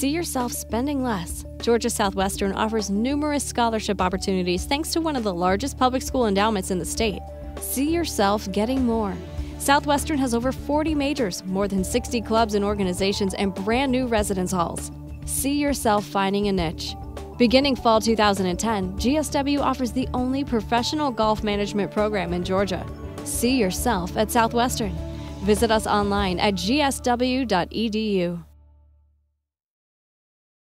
See yourself spending less. Georgia Southwestern offers numerous scholarship opportunities thanks to one of the largest public school endowments in the state. See yourself getting more. Southwestern has over 40 majors, more than 60 clubs and organizations, and brand new residence halls. See yourself finding a niche. Beginning fall 2010, GSW offers the only professional golf management program in Georgia. See yourself at Southwestern. Visit us online at gsw.edu.